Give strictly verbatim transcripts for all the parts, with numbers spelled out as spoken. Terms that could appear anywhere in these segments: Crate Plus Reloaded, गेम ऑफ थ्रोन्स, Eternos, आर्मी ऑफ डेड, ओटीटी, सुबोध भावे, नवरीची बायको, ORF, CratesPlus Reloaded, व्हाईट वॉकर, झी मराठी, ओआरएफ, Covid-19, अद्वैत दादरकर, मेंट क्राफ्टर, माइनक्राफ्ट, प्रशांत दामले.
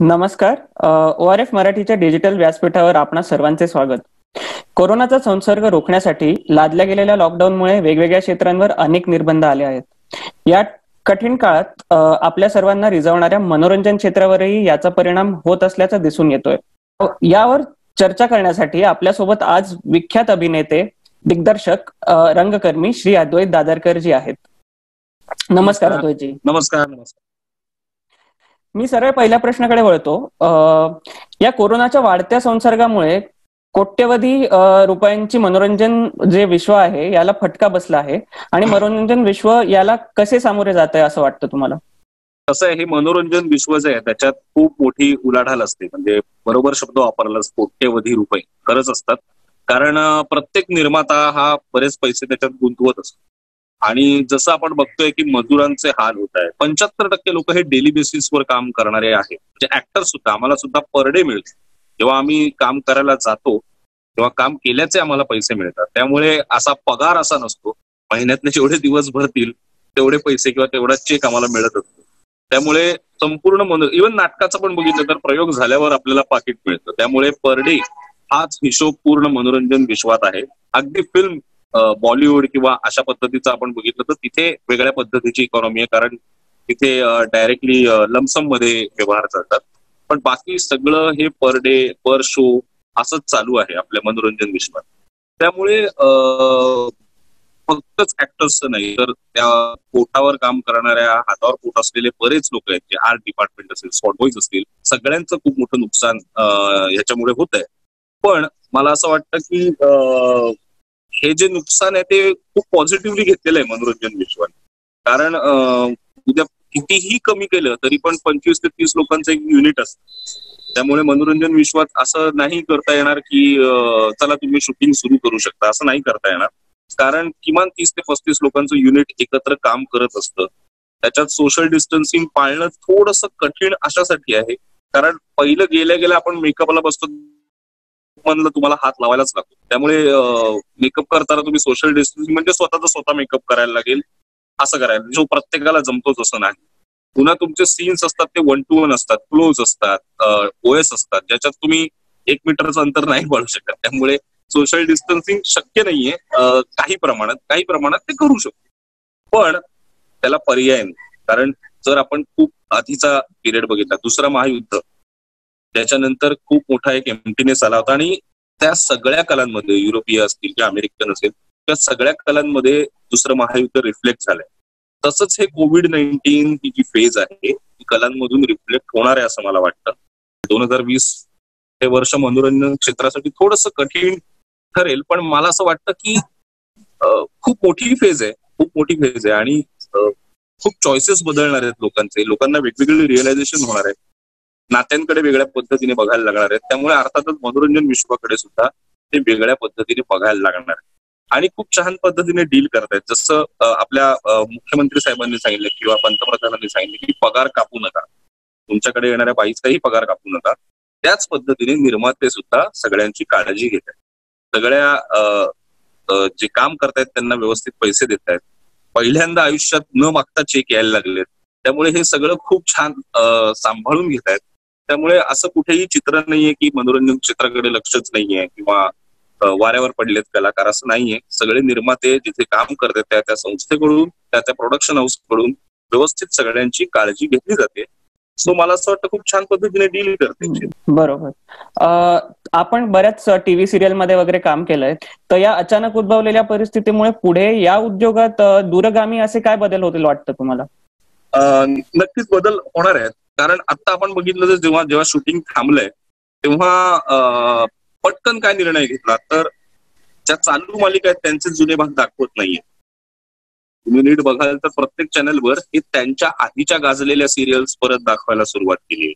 नमस्कार. ओआरएफ मराठीच्या डिजिटल व्यासपीठावर आपणा सर्वांचे स्वागत. कोरोनाचा संसर्ग रोखण्यासाठी लादल्या गेलेल्या लॉकडाऊनमुळे वेगवेगळ्या क्षेत्रांवर अनेक निर्बंध आले आहेत. या कठीण काळात आपल्या सर्वांना रिझवणाऱ्या मनोरंजन क्षेत्रावरही याचा परिणाम होत असल्याचं दिसून येतोय. यावर चर्चा करण्यासाठी आपल्यासोबत आज विख्यात अभिनेते, दिग्दर्शक, रंगकर्मी श्री अद्वैत दादरकर जी आहेत. नमस्कार अद्वैतजी. नमस्कार. नमस्कार. मी सरळ पहिल्या प्रश्नाकडे वळतो. या कोरोनाच्या वाढत्या संसर्गामुळे कोट्यवधी रुपयांची मनोरंजन जे विश्व आहे याला फटका बसला आहे, आणि मनोरंजन विश्व याला कसे सामोरे जात आहे असं वाटतं तुम्हाला? कसं आहे, हे मनोरंजन विश्व जे आहे त्याच्यात खूप मोठी उलाढाल असते. म्हणजे बरोबर शब्द वापरलाच, कोट्यवधी रुपये खरंच असतात, कारण प्रत्येक निर्माता हा बरेच पैसे त्याच्यात गुंतवत असतो. आणि जसं आपण बघतोय की मजुरांचे हाल होत आहे. पंच्याहत्तर टक्के लोक हे डेली बेसिसवर काम करणारे आहेत. म्हणजे ऍक्टर सुद्धा, आम्हाला सुद्धा पर डे मिळतो. जेव्हा आम्ही काम करायला जातो तेव्हा काम केल्याचे आम्हाला पैसे मिळतात. त्यामुळे असा पगार असा नसतो, महिन्यातले जेवढे दिवस भरतील तेवढे पैसे किंवा तेवढा चेक आम्हाला मिळत असतो. त्यामुळे संपूर्ण मनो इव्हन नाटकाचं पण बघितलं तर प्रयोग झाल्यावर आपल्याला पाकिट मिळतं. त्यामुळे पर डे हाच हिशोब पूर्ण मनोरंजन विश्वात आहे. अगदी फिल्म बॉलिवूड किंवा अशा पद्धतीचं आपण बघितलं तर तिथे वेगळ्या पद्धतीची इकॉनॉमी आहे, कारण तिथे डायरेक्टली लमसम मध्ये व्यवहार चालतात. पण बाकी सगळं हे पर डे, पर शो असंच चालू आहे आपल्या मनोरंजन विश्वात. त्यामुळे फक्तच ऍक्टर्सचं नाही तर त्या पोटावर काम करणाऱ्या, हातावर पोट असलेले बरेच लोक आहेत, जे आर्ट डिपार्टमेंट असेल, स्पॉट बॉईज असतील, सगळ्यांचं खूप मोठं नुकसान ह्याच्यामुळे होत आहे. पण मला असं वाटतं की हे जे नुकसान आहे ते खूप पॉझिटिव्हली घेतलेलं आहे मनोरंजन विश्वाने, कारण उद्या कितीही कमी केलं तरी पण पंचवीस ते तीस लोकांचं एक युनिट असतं. त्यामुळे मनोरंजन विश्वात असं नाही करता येणार की चला तुम्ही शूटिंग सुरू करू शकता, असं नाही करता येणार, कारण किमान तीस ते पस्तीस लोकांचं युनिट एकत्र काम करत असतं. त्याच्यात सोशल डिस्टन्सिंग पाळणं थोडंसं कठीण अशासाठी आहे, कारण पहिलं गेल्या गेल्या आपण मेकअपला बसतो म्हणलं तुम्हाला हात लावायलाच लागतो. त्यामुळे मेकअप करताना तुम्ही सोशल डिस्टन्सिंग म्हणजे स्वतःचा स्वतः मेकअप करायला लागेल, असं करायला जो प्रत्येकाला जमतोच असं नाही. पुन्हा तुमचे सीन्स असतात ते वन टू वन असतात, क्लोज असतात, ओएस असतात, ज्याच्यात तुम्ही एक मीटरचं अंतर नाही पाळू शकत. त्यामुळे सोशल डिस्टन्सिंग शक्य नाहीये. काही प्रमाणात काही प्रमाणात ते करू शकतो, पण त्याला पर्याय नाही. कारण जर आपण खूप आधीचा पिरियड बघितला, दुसरा महायुद्ध, त्याच्यानंतर खूप मोठा एक एम्प्टीनेस आला होता. आणि त्या सगळ्या कलांमध्ये, युरोपीय असतील किंवा अमेरिकन असेल, त्या सगळ्या कलांमध्ये दुसरं महायुद्ध रिफ्लेक्ट झालंय. तसंच हे कोविड नाईन्टीन ही जी फेज आहे ती कलांमधून रिफ्लेक्ट होणार आहे असं मला वाटतं. दोन हजार वीस हे वर्ष मनोरंजन क्षेत्रासाठी थोडंसं कठीण ठरेल, पण मला असं वाटतं की खूप मोठी फेज आहे, खूप मोठी फेज आहे. आणि खूप चॉईसेस बदलणार आहेत लोकांचे, लोकांना वेगवेगळे रिअलायझेशन होणार आहेत, नात्यांकडे वेगळ्या पद्धतीने बघायला लागणार आहेत. त्यामुळे अर्थातच मनोरंजन विश्वाकडे सुद्धा ते वेगळ्या पद्धतीने बघायला लागणार आहेत आणि खूप छान पद्धतीने डील करतायत. जसं आपल्या मुख्यमंत्री साहेबांनी सांगितलं किंवा पंतप्रधानांनी सांगितलं की पगार कापू नका, तुमच्याकडे येणाऱ्या बाईचाही पगार कापू नका, त्याच पद्धतीने निर्माते सुद्धा सगळ्यांची काळजी घेत आहेत, सगळ्या जे काम करतायत त्यांना व्यवस्थित पैसे देत आहेत, पहिल्यांदा आयुष्यात न मागता चेक यायला लागलेत. त्यामुळे हे सगळं खूप छान सांभाळून घेत आहेत. त्यामुळे असं कुठेही चित्र नाहीये की मनोरंजन क्षेत्राकडे लक्षच नाहीये किंवा वाऱ्यावर पडलेत कलाकार, असं नाहीये. सगळे निर्माते जिथे काम करतात त्या त्या संस्थेकडून, त्या त्या प्रोडक्शन हाऊसकडून व्यवस्थित सगळ्यांची काळजी घेतली जाते. सो मला असं वाटतं खूप छान पद्धतीने डील करते. बरोबर. आपण बऱ्याच टीव्ही सिरियल मध्ये वगैरे काम केलंय, तर या अचानक उद्भवलेल्या परिस्थितीमुळे पुढे या उद्योगात दूरगामी असे काय बदल होतील वाटतं तुम्हाला? नक्कीच बदल होणार आहेत, कारण आता आपण बघितलं तर जेव्हा जेव्हा शूटिंग थांबलंय तेव्हा पटकन काय निर्णय घेतला तर ज्या चालू मालिका आहेत त्यांचे जुने भाग दाखवत नाहीये. तुम्ही नीट बघाल तर प्रत्येक चॅनलवर हे त्यांच्या आधीच्या गाजलेल्या सिरियल्स परत दाखवायला सुरुवात केली.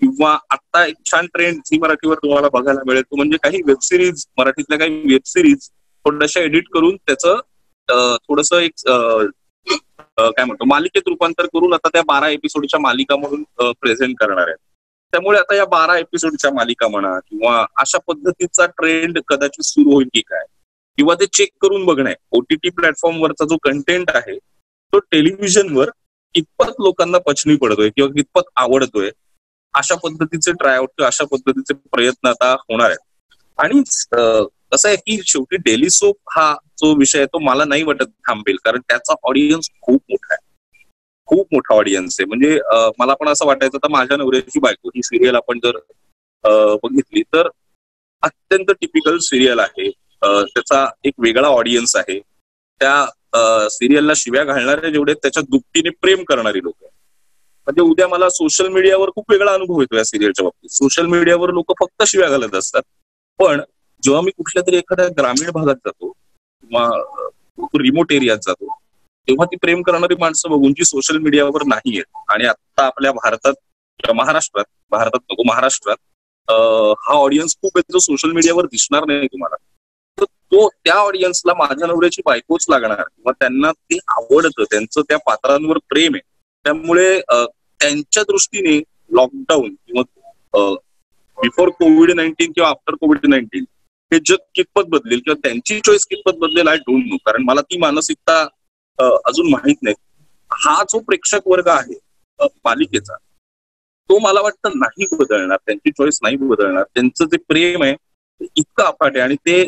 किंवा आता एक छान ट्रेंड झी मराठीवर तुम्हाला बघायला मिळेल तो म्हणजे काही वेब सिरीज, मराठीतल्या काही वेब सिरीज थोड्याशा एडिट करून त्याचं थोडंसं एक काय म्हणतो मालिकेत रूपांतर करून आता त्या बारा एपिसोडच्या मालिका म्हणून प्रेझेंट करणार आहेत. त्यामुळे आता या बारा एपिसोडच्या मालिका म्हणा किंवा अशा पद्धतीचा ट्रेंड कदाचित सुरू होईल की काय, किंवा ते चेक करून बघणं आहे ओटीटी प्लॅटफॉर्मवरचा जो कंटेंट आहे तो टेलिव्हिजनवर कितपत लोकांना पचनी पडतोय किंवा कितपत आवडतोय अशा पद्धतीचे ट्रायआउट अशा पद्धतीचे प्रयत्न आता होणार आहेत. आणि कसं आहे की शेवटी डेली सोप हा जो विषय आहे तो मला नाही वाटत थांबेल, कारण त्याचा ऑडियन्स खूप मोठा आहे, खूप मोठा ऑडियन्स आहे. म्हणजे मला पण असं वाटायचं तर माझ्या नवरीची बायको ही सिरियल आपण जर बघितली तर अत्यंत टिपिकल सिरियल आहे, त्याचा एक वेगळा ऑडियन्स आहे. त्या सिरियलला शिव्या घालणारे जेवढे त्याच्या दुपटीने प्रेम करणारी लोक आहेत. म्हणजे उद्या मला सोशल मीडियावर खूप वेगळा अनुभव येतो या सिरियलच्या बाबतीत. सोशल मीडियावर लोक फक्त शिव्या घालत असतात, पण जेव्हा मी कुठल्या तरी एखाद्या ग्रामीण भागात जातो किंवा रिमोट एरियात जातो तेव्हा ती प्रेम करणारी माणसं बघून जी सोशल मीडियावर नाही आहेत. आणि आता आपल्या भारतात महाराष्ट्रात भारतात नको महाराष्ट्रात हा ऑडियन्स खूप आहे जो सोशल मीडियावर दिसणार नाही तुम्हाला. तर तो त्या ऑडियन्सला माझ्या नवऱ्याची बायकोच लागणार किंवा त्यांना ते आवडतं, त्यांचं त्या पात्रांवर प्रेम आहे. त्यामुळे त्यांच्या दृष्टीने लॉकडाऊन किंवा बिफोर कोविड नाईन्टीन किंवा आफ्टर कोविड नाईन्टीन हे जग कितपत बदलेल किंवा त्यांची चॉईस कितपत बदलेल आय डोंट नो, कारण मला ती मानसिकता अजून माहित नाही. हा जो प्रेक्षक वर्ग आहे पालिकेचा तो मला वाटतं नाही बदलणार, त्यांची चॉईस नाही बदलणार. त्यांचं जे प्रेम आहे ते इतकं अफाट आहे आणि ते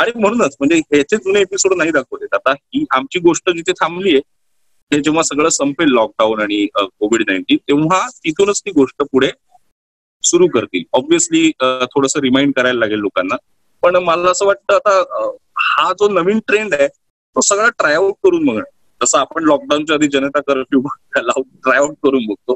आणि म्हणूनच म्हणजे ह्याचे जुने एपिसोड नाही दाखवलेत. आता ही आमची गोष्ट जिथे थांबली आहे ते जेव्हा सगळं संपेल लॉकडाऊन आणि कोविड नाईन्टीन तेव्हा तिथूनच ती गोष्ट पुढे सुरू करतील. ऑब्व्हियसली थोडस रिमाइंड करायला लागेल लोकांना, पण मला असं वाटतं आता हा जो नवीन ट्रेंड आहे तो सगळा ट्रायआउट करून बघणं. जसं आपण लॉकडाऊनच्या आधी जनता कर्फ्यू ट्रायआउट करून बघतो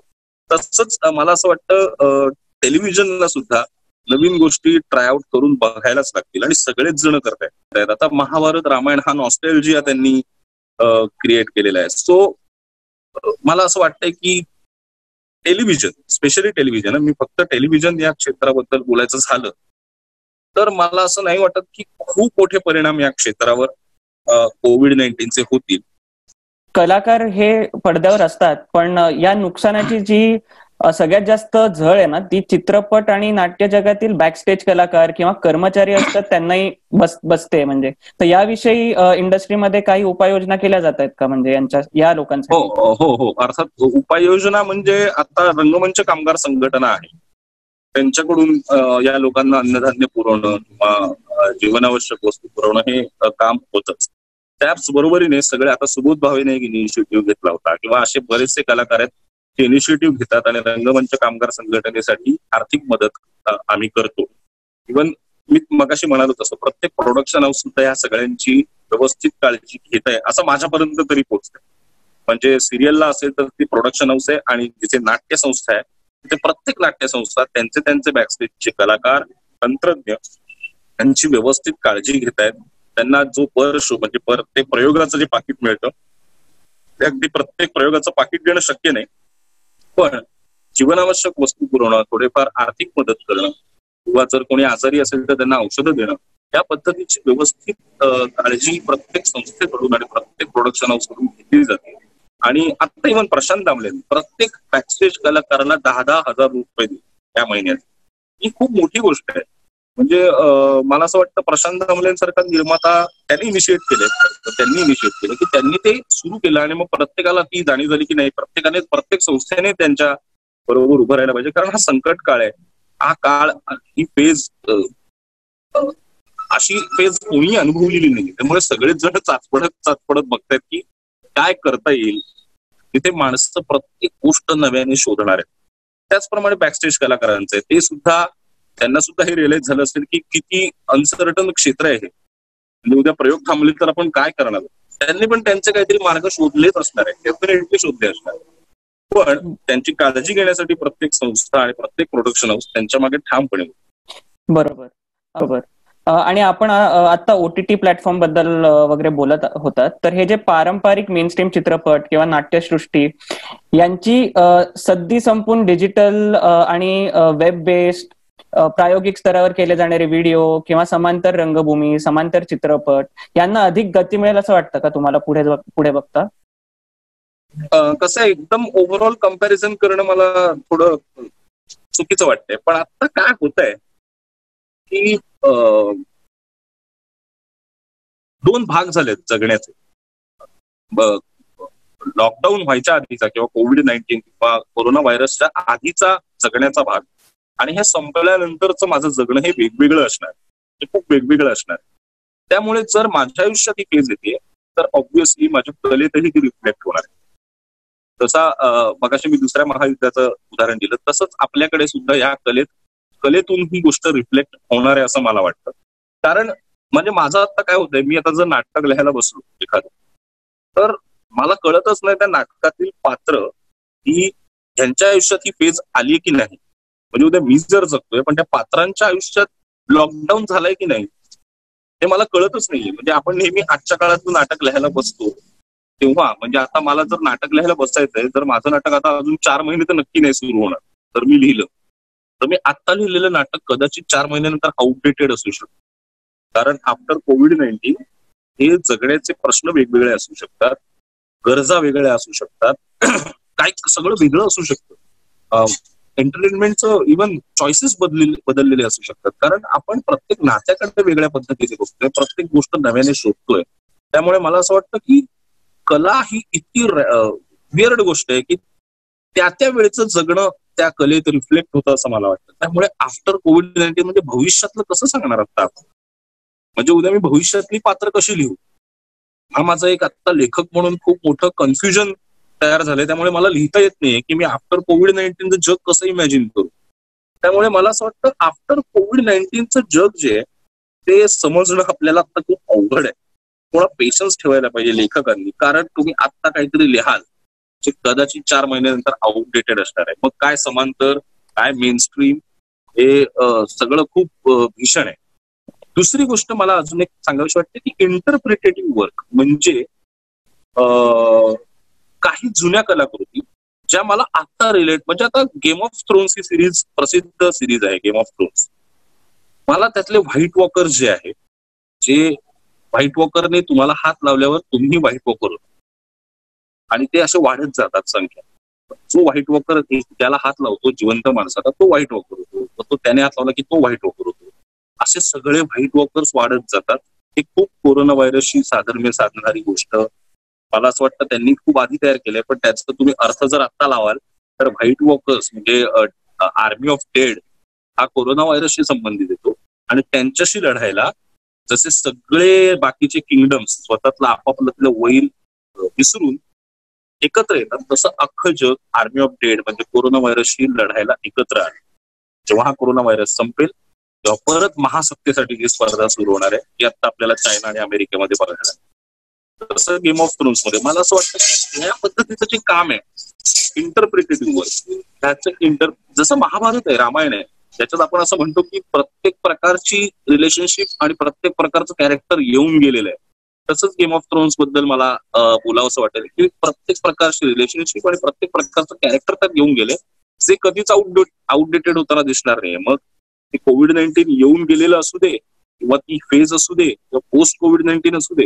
तसंच मला असं वाटतं टेलिव्हिजनला सुद्धा नवीन गोष्टी ट्रायआउट करून बघायलाच लागतील आणि सगळेच जण करतायत. आता महाभारत रामायण हा नॉस्टॅल्जिया त्यांनी क्रिएट केलेला आहे. सो मला असं वाटतंय की टेलिव्हिजन स्पेशली टेलिव्हिजन मी फक्त टेलिव्हिजन या क्षेत्राबद्दल बोलायचं झालं तर मला असं नाही वाटत की खूप मोठे परिणाम या क्षेत्रावर कोविड नाईन्टीनचे होतील. कलाकार हे पडद्यावर असतात पण या नुकसानाची जी सगळ्यात जास्त झळ आहे ना ती चित्रपट आणि नाट्य जगातील बॅकस्टेज कलाकार किंवा कर्मचारी असतात त्यांनाही बस बसते म्हणजे. तर याविषयी इंडस्ट्रीमध्ये काही उपाययोजना केल्या जात आहेत का म्हणजे यांच्या या लोकांसाठी? हो हो हो अर्थात उपाययोजना म्हणजे आता रंगमंच कामगार संघटना आहे त्यांच्याकडून या लोकांना अन्नधान्य पुरवणं किंवा जीवनावश्यक वस्तू पुरवणं हे काम होतच. त्याच बरोबरीने सगळे आता सुबोध भावेने एक इनिशिएटिव्ह घेतला होता किंवा असे बरेचसे कलाकार आहेत ते इनिशिएटिव्ह घेतात आणि रंगमंच कामगार संघटनेसाठी आर्थिक मदत आम्ही करतो. इव्हन मी मगाशी म्हणालो तसं प्रत्येक प्रोडक्शन हाऊस सुद्धा या सगळ्यांची व्यवस्थित काळजी घेत आहे असं माझ्यापर्यंत तरी पोहोचतंय. म्हणजे सिरियलला असेल तर ती प्रोडक्शन हाऊस आहे आणि जिथे नाट्य संस्था आहे तिथे प्रत्येक नाट्य संस्था त्यांचे त्यांचे बॅकस्टेजचे कलाकार तंत्रज्ञ यांची व्यवस्थित काळजी घेत आहेत. त्यांना जो पर शो म्हणजे पर ते प्रयोगाचं जे पाकिट मिळतं ते अगदी प्रत्येक प्रयोगाचं पाकिट देणं शक्य नाही, पण जीवनावश्यक वस्तू पुरवणं, थोडेफार आर्थिक मदत करणं किंवा जर कोणी आजारी असेल तर त्यांना औषधं देणं या पद्धतीची व्यवस्थित काळजी प्रत्येक संस्थेकडून आणि प्रत्येक प्रोडक्शन हाऊसकडून घेतली जाते. आणि आता इव्हन प्रशांत दामले प्रत्येक बॅकस्टेज कलाकारांना दहा दहा हजार रुपये दिले या महिन्यात, ही खूप मोठी गोष्ट आहे. म्हणजे मला असं वाटतं प्रशांत दामलेंसारखा निर्माता त्यांनी इनिशिएट केले त्यांनी इनिशिएट केलं की त्यांनी ते सुरू केलं आणि मग प्रत्येकाला ती जाणीव झाली की नाही प्रत्येकाने प्रत्येक संस्थेने त्यांच्या बरोबर उभं राहायला पाहिजे, कारण हा संकट काळ आहे. हा काळ ही फेज अशी फेज कोणी अनुभवलेली नाही, त्यामुळे सगळेच जण चाचपडत चाचपडत बघतायत की काय करता येईल. तिथे माणसं प्रत्येक गोष्ट नव्याने शोधणार आहेत. त्याचप्रमाणे बॅकस्टेज कलाकारांचं ते सुद्धा त्यांना सुद्धा हे रिअलाइज झालं असेल की किती अनसर्टन क्षेत्र आहे हे, उद्या प्रयोग थांबले तर आपण काय करणार. त्यांनी पण त्यांचे काहीतरी मार्ग शोधलेच असणार आहे, डेफिनेटली शोधले असणार आहे, पण त्यांची काळजी घेण्यासाठी प्रत्येक संस्था आणि प्रत्येक प्रोडक्शन हाऊस त्यांच्या मागे ठामपणे. बरोबर बरोबर. आणि आपण आता ओटीटी प्लॅटफॉर्म बद्दल वगैरे बोलत होतात, तर हे जे पारंपरिक मेनस्ट्रीम चित्रपट किंवा नाट्यसृष्टी यांची सद्दी संपून डिजिटल आणि वेब बेस्ड प्रायोगिक स्तरावर केले जाणारे व्हिडिओ किंवा समांतर रंगभूमी समांतर चित्रपट यांना अधिक गती मिळेल असं वाटतं का तुम्हाला पुढे पुढे बघता? कसं एकदम ओव्हरऑल कम्पॅरिझन करणं मला थोडं चुकीचं वाटतंय, पण आता काय होत आहे की दोन भाग झालेत जगण्याचे. लॉकडाऊन व्हायच्या आधीचा किंवा कोविड नाईन्टीन किंवा कोरोना व्हायरसच्या आधीचा जगण्याचा भाग आणि हे संपल्यानंतरचं माझं जगणं हे वेगवेगळं असणार, हे खूप वेगवेगळं असणार. त्यामुळे जर माझ्या आयुष्यात ही केज येते तर ऑब्व्हियसली माझ्या कलेतही ती रिफ्लेक्ट होणार आहे. जसा मगाशी मी दुसऱ्या महायुद्धाचं उदाहरण दिलं तसंच आपल्याकडे सुद्धा या कलेत कलेतून ही गोष्ट रिफ्लेक्ट होणार आहे असं मला वाटतं. कारण म्हणजे माझं आता काय होतंय, मी आता जर नाटक लिहायला बसलो एखादं तर मला कळतच नाही त्या नाटकातील पात्र ही यांच्या आयुष्यात ही फेज आली की नाही. म्हणजे उद्या मी जर जगतोय पण त्या पात्रांच्या आयुष्यात लॉकडाऊन झालाय की नाही हे मला कळतच नाहीये. म्हणजे आपण नेहमी आजच्या काळात नाटक लिहायला बसतो तेव्हा म्हणजे आता मला जर नाटक लिहायला बसायचंय तर माझं नाटक आता अजून चार महिने तर नक्की नाही सुरू होणार. तर मी लिहिलं तर मी आत्ता लिहिलेलं नाटक कदाचित चार महिन्यानंतर आउटडेटेड असू शकतं. कारण आफ्टर कोविड नाईन्टीन हे जगण्याचे प्रश्न वेगवेगळे असू शकतात, गरजा वेगळ्या असू शकतात, काय सगळं वेगळं असू शकतं, एंटरटेनमेंटचं इव्हन चॉईसेस बदल बदललेले असू शकतात. कारण आपण प्रत्येक नात्याकडे वेगळ्या पद्धतीने बघतोय, प्रत्येक गोष्ट नव्याने शोधतोय. त्यामुळे मला असं वाटतं की कला ही इतकी वियर्ड गोष्ट आहे की त्या त्या वेळेचं जगणं त्या कलेत रिफ्लेक्ट होतं असं मला वाटतं. त्यामुळे आफ्टर कोविड नाईन्टीन म्हणजे भविष्यातलं कसं सांगणार आता आपण, म्हणजे उद्या मी भविष्यातली पात्र कशी लिहू हा माझा एक आत्ता लेखक म्हणून खूप मोठं कन्फ्युजन तयार झालंय. त्यामुळे मला लिहिता येत नाहीये की मी आफ्टर कोविड नाईन्टीनचं जग कसं इमॅजिन करू. त्यामुळे मला असं वाटतं आफ्टर कोविड नाईन्टीनचं जग जे आहे ते समजणं आपल्याला आता खूप अवघड आहे. थोडा पेशन्स ठेवायला पाहिजे लेखकांनी, कारण तुम्ही आत्ता काहीतरी लिहाल जे कदाचित चार महिन्यानंतर आउटडेटेड असणार आहे. मग काय समांतर काय मेनस्ट्रीम हे सगळं खूप भीषण आहे. दुसरी गोष्ट मला अजून एक सांगावीशी वाटते की इंटरप्रिटेटिव्ह वर्क म्हणजे काही जुन्या कलाकृती ज्या मला आत्ता रिलेट, म्हणजे आता गेम ऑफ थ्रोन्स ही सिरीज प्रसिद्ध सिरीज आहे गेम ऑफ थ्रोन्स. मला त्यातले व्हाईट वॉकर जे आहे, जे व्हाईट वॉकरने तुम्हाला हात लावल्यावर तुम्ही व्हाईट वॉकर होता आणि ते असे वाढत जातात संख्या. जो व्हाईट वॉकर त्याला हात लावतो जिवंत माणसाला तो व्हाईट वॉकर होतो, तो त्याने हात लावला की तो व्हाईट वॉकर होतो, असे सगळे व्हाईट वॉकर्स वाढत जातात. हे खूप कोरोना व्हायरसशी साधर्म्य साधणारी गोष्ट मला असं वाटतं त्यांनी खूप आधी तयार केलंय. पण त्याचा तुम्ही अर्थ जर आत्ता लावाल तर व्हाईट वॉकर्स म्हणजे आर्मी ऑफ डेड हा कोरोना व्हायरसशी संबंधित येतो आणि त्यांच्याशी लढायला जसे सगळे बाकीचे किंगडम्स स्वतःला आपापल्यातलं वैर विसरून एकत्र येतात तसं अख्खं जग आर्मी ऑफ डेड म्हणजे कोरोना व्हायरसशी लढायला एकत्र आले. जेव्हा हा कोरोना व्हायरस संपेल तेव्हा परत महासत्तेसाठी जी स्पर्धा सुरू होणार आहे ती आता आपल्याला चायना आणि अमेरिकेमध्ये बघायला. तसं गेम ऑफ थ्रोन्स मध्ये मला असं वाटतं की या पद्धतीचं जे काम आहे इंटरप्रिटेटिव्ह वर्क, त्याचं इंटर जसं महाभारत आहे रामायण आहे त्याच्यात आपण असं म्हणतो की प्रत्येक प्रकारची रिलेशनशिप आणि प्रत्येक प्रकारचं कॅरेक्टर येऊन गेलेलं आहे. तसंच गेम ऑफ थ्रोन्स बद्दल मला बोलावंसं वाटेल की प्रत्येक प्रकारची रिलेशनशिप आणि प्रत्येक प्रकारचं कॅरेक्टर त्यात येऊन गेले जे कधीच आउटडेट आउटडेटेड होताना दिसणार नाही. मग ते कोविड नाईन्टीन येऊन गेलेलं असू दे किंवा ती फेज असू दे किंवा पोस्ट कोविड नाईन्टीन असू दे,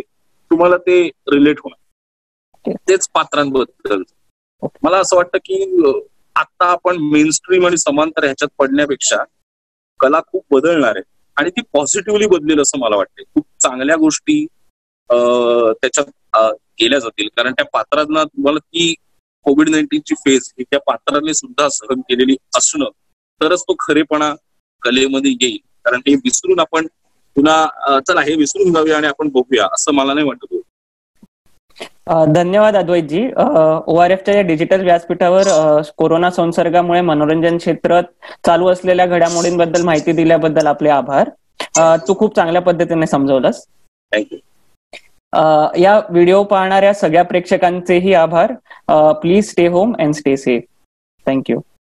तुम्हाला ते रिलेट होणार. तेच पात्रांबद्दल मला असं वाटतं की आता आपण मेनस्ट्रीम आणि समांतर ह्याच्यात पडण्यापेक्षा कला खूप बदलणार आहे आणि ती पॉझिटिव्हली बदलेल असं मला वाटते. खूप चांगल्या गोष्टी त्याच्यात केल्या जातील कारण त्या पात्रांना तुम्हाला ती कोविड नाईन्टीनची फेज ही त्या पात्राने सुद्धा सहन केलेली असणं तरच तो खरेपणा कलेमध्ये येईल. कारण हे विसरून आपण पुन्हा चला हे विसरून जाऊया आणि आपण बघूया असं मला नाही वाटत. धन्यवाद अद्वैतजी. ओआरएफच्या या डिजिटल व्यासपीठावर कोरोना संसर्गामुळे मनोरंजन क्षेत्रात चालू असलेल्या घडामोडींबद्दल माहिती दिल्याबद्दल आपले आभार. तू खूप चांगल्या पद्धतीने समजवलंस. थँक्यू. या व्हिडिओ पाहणाऱ्या सगळ्या प्रेक्षकांचेही आभार. Please stay home and stay safe. Thank you.